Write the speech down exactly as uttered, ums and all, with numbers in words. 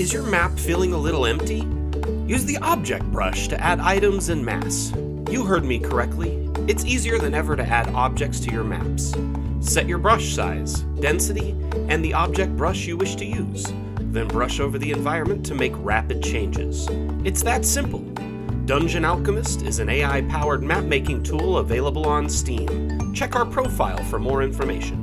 Is your map feeling a little empty? Use the object brush to add items and mass. You heard me correctly. It's easier than ever to add objects to your maps. Set your brush size, density, and the object brush you wish to use. Then brush over the environment to make rapid changes. It's that simple. Dungeon Alchemist is an A I-powered map-making tool available on Steam. Check our profile for more information.